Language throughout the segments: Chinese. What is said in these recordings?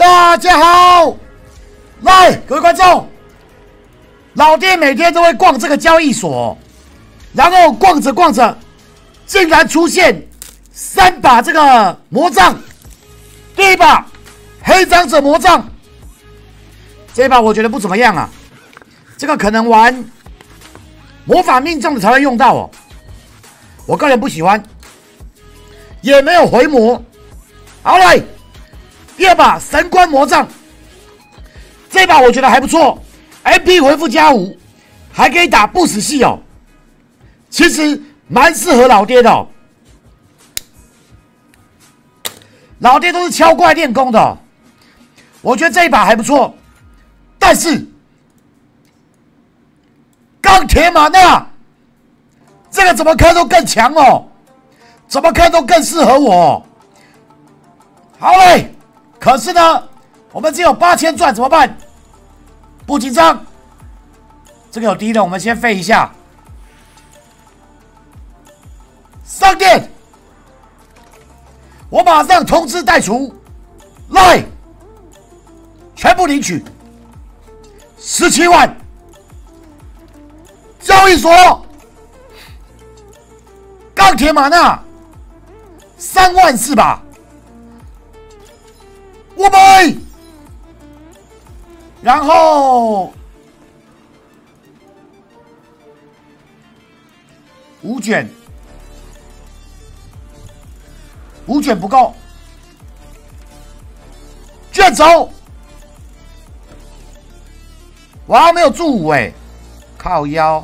大家好，来，各位观众，老爹每天都会逛这个交易所，然后逛着逛着，竟然出现3把这个魔杖，第一把黑长者魔杖，这一把我觉得不怎么样啊，这个可能玩魔法命中的才会用到哦，我个人不喜欢，也没有回魔，好嘞。 第二把神官魔杖，这把我觉得还不错 ，MP 回复加5，还可以打不死系哦。其实蛮适合老爹的、哦，老爹都是敲怪练功的、哦，我觉得这一把还不错。但是钢铁玛纳这个怎么看都更强哦，怎么看都更适合我、哦。好嘞。 可是呢，我们只有8000钻，怎么办？不紧张，这个有低的，我们先废一下。上电，我马上通知代厨，来，全部领取17万，交易所，钢铁玛纳3万4把。 我买，然后5卷，5卷不够，卷轴，我还没有住5哎，靠腰，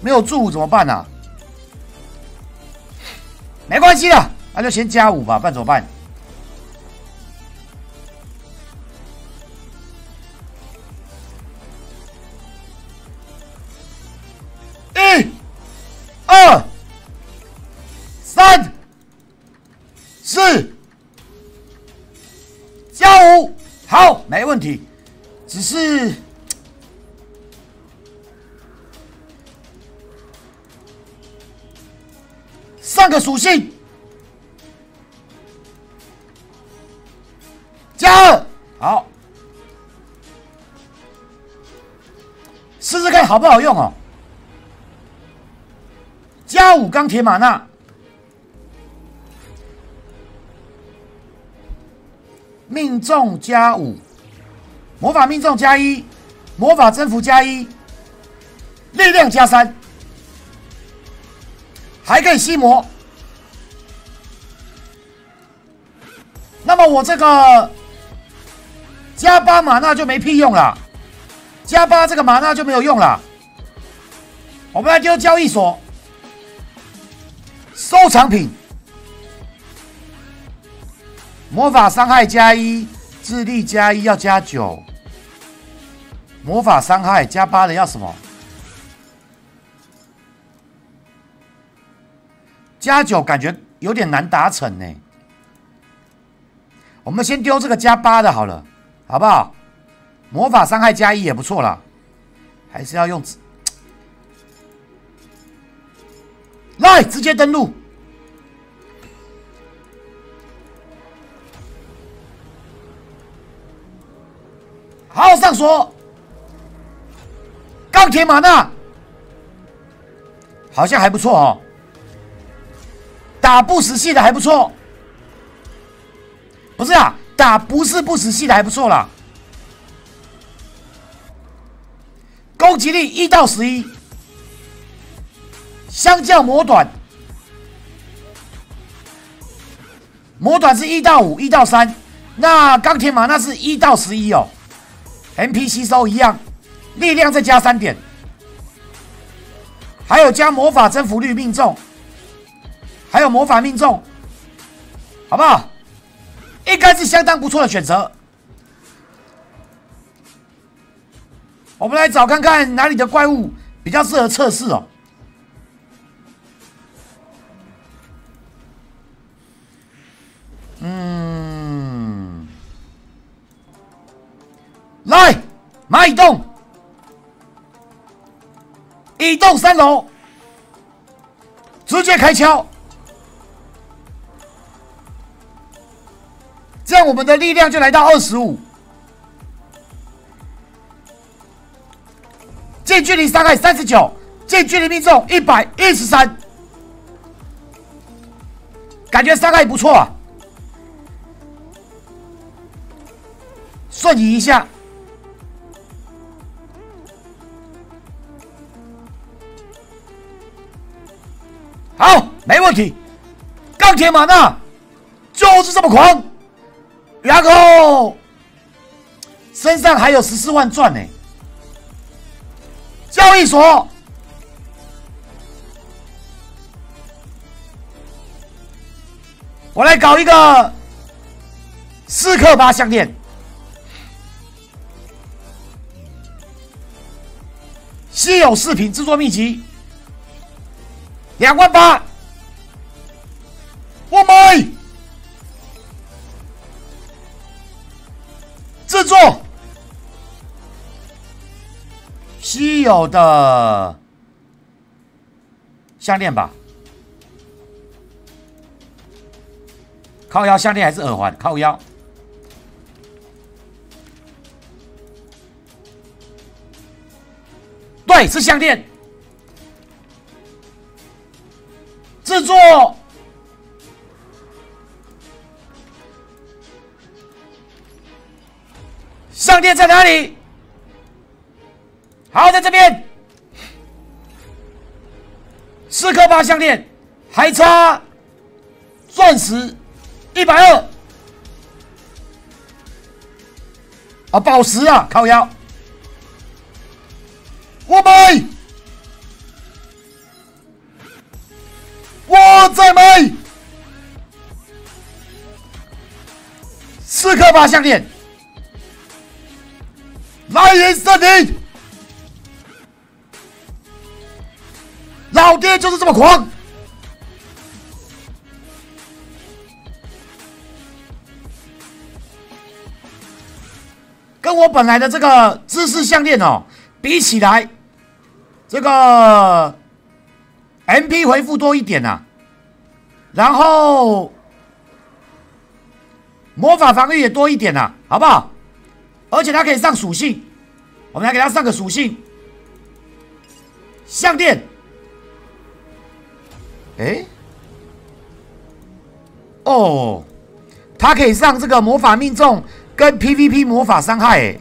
没有住5怎么办啊？没关系的。 那、啊、就先加5吧，不然怎么办？1、2、3、4，加5，好，没问题。只是上个属性。 2，好，试试看好不好用哦。+5钢铁玛纳，命中+5，魔法命中+1，魔法征服+1，力量+3，还可以吸魔。那么我这个。 +8玛纳就没屁用了，+8这个玛纳就没有用了。我们来丢交易所，收藏品，魔法伤害+1，智力+1要+9，魔法伤害+8的要什么？+9感觉有点难达成呢。我们先丢这个+8的好了。 好不好？魔法伤害+1也不错啦，还是要用。来，直接登录。好，上锁。钢铁玛纳好像还不错哦，打不死系的还不错。不是啊。 打不死系的还不错啦，攻击力1到11，相较魔短，魔短是1到5，1到3，那钢铁玛纳是1到11哦 ，MP 吸收一样，力量再加3点，还有加魔法征服率命中，还有魔法命中，好不好？ 应该是相当不错的选择。我们来找看看哪里的怪物比较适合测试哦。嗯，来，蚂蚁洞，蚁洞3楼，直接开枪。我们的力量就来到25，近距离伤害39，近距离命中113，感觉伤害不错啊。瞬移一下，好，没问题。钢铁马纳就是这么狂，然后身上还有14万钻呢。交易所我来搞一个4克8项链。 稀有饰品制作秘籍，2万8，我买。制作稀有的项链吧，靠腰项链还是耳环？靠腰。 对，是项链。制作项链在哪里？好，在这边。4克8项链，还差钻石120。啊，宝石啊，靠腰。 我买，我再买4克8项链，来人森林，老爹就是这么狂，跟我本来的这个知识项链哦比起来。 这个 MP 回复多一点啊，然后魔法防御也多一点啊，好不好？而且它可以上属性，我们来给它上个属性。项链，哎，哦，它可以上这个魔法命中跟 PVP 魔法伤害，哎，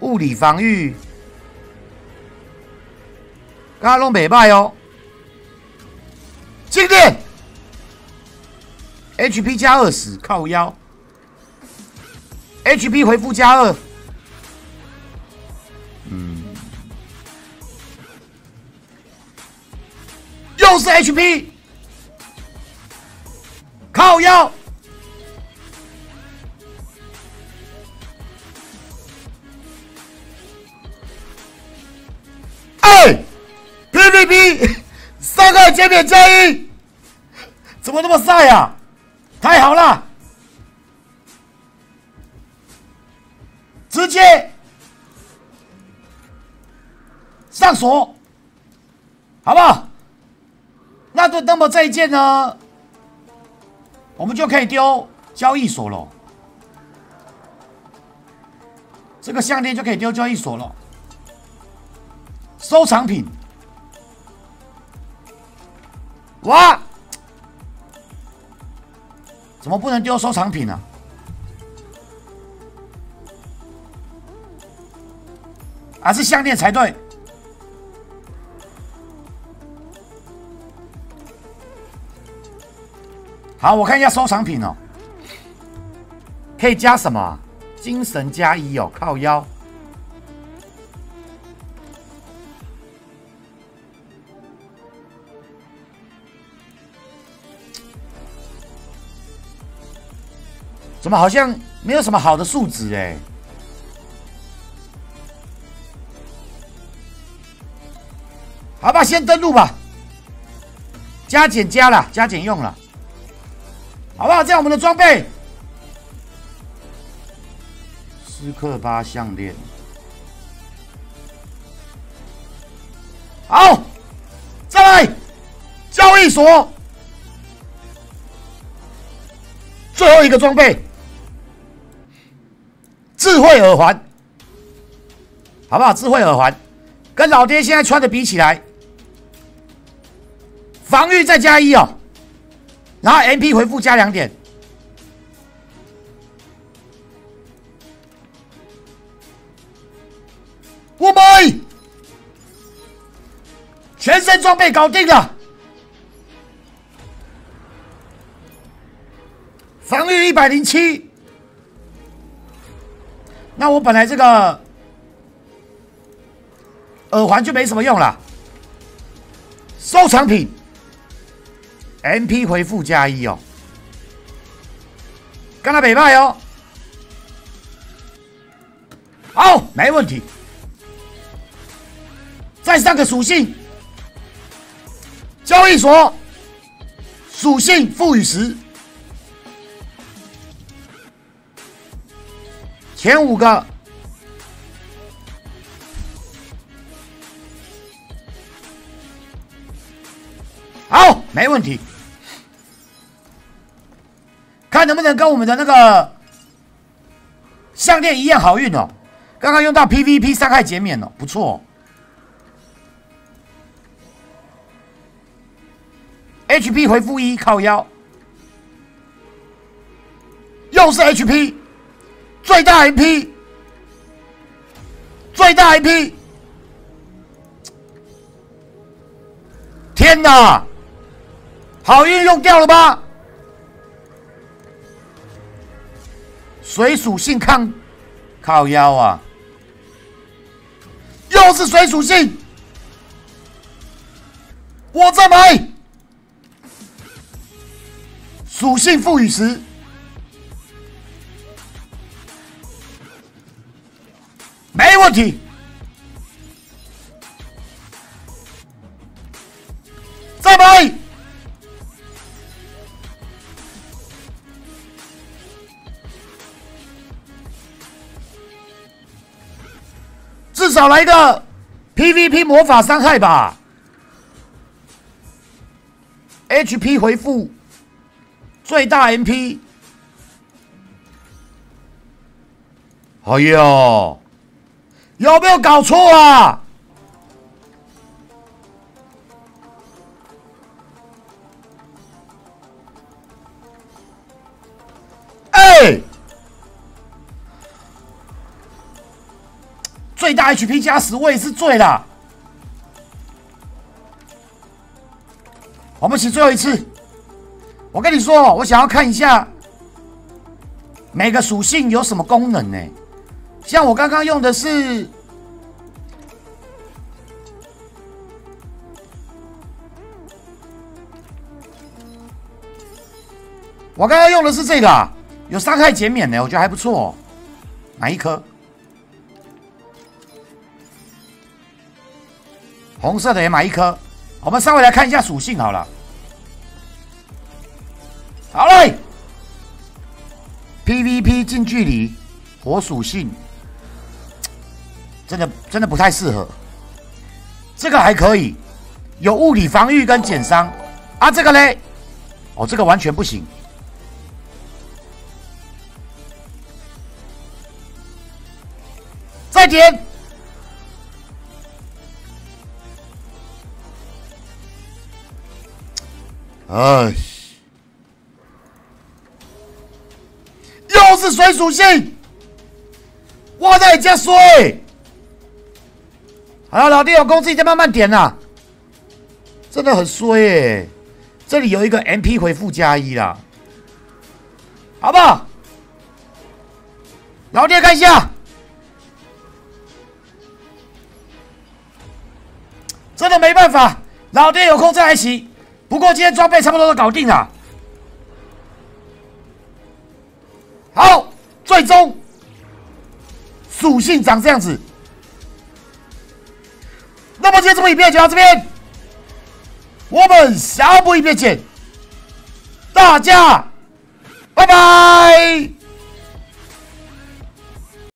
物理防御。 刚刚弄北败哦，静电 ，HP 加20，靠腰 ，HP 回复加2，嗯，又是 HP， 靠腰，哎。 PVP 三个减免加1，怎么那么晒啊？太好了，直接上锁，好不好？那么这一件呢，我们就可以丢交易所了。这个项链就可以丢交易所了，收藏品。 哇！怎么不能丢收藏品呢？啊，是项链才对。好，我看一下收藏品哦，可以加什么、啊？精神加1哦，靠腰。 怎么好像没有什么好的数值哎？好吧，先登录吧。加减加了，加减用了，好不好？这样我们的装备，4克8项链，好，再来交易所。最后一个装备，智慧耳环，好不好？智慧耳环跟老爹现在穿的比起来，防御再加1哦，然后 MP 回复加2点。 我买，全身装备搞定了，防御107。那我本来这个耳环就没什么用了。收藏品 ，MP 回复加1哦，跟他北派哦。好，没问题。 再上个属性，交易所属性赋予10，前5个好，没问题。看能不能跟我们的那个项链一样好运哦。刚刚用到 PVP 伤害减免哦，不错哦。 HP 回复1靠腰，又是 HP， 最大 MP， 最大 MP， 天哪，好运用掉了吧？水属性抗靠腰啊，又是水属性，我再买。 属性赋予10，没问题。再买，至少来个 PVP 魔法伤害吧。HP 回复。 最大 MP， 哎呦，有没有搞错啊？哎，最大 HP 加10，我也是醉了。我们洗最后一次。 我跟你说，我想要看一下每个属性有什么功能呢？像我刚刚用的是这个、啊，有伤害减免呢，我觉得还不错、哦。哪一颗？红色的也买一颗。我们稍微来看一下属性好了。 好嘞 ，PVP 近距离火属性，真的不太适合。这个还可以，有物理防御跟减伤啊。这个嘞，哦，这个完全不行。再点，哎。 是水属性，我在加水。好了，老弟有空自己再慢慢点啦。真的很衰耶、欸，这里有一个 MP 回复加1啦，好不好？老弟看一下，真的没办法，老弟有空再来洗。不过今天装备差不多都搞定了。 好，最终属性长这样子。那么今天这部影片就到这边，我们下部影片见，大家拜拜。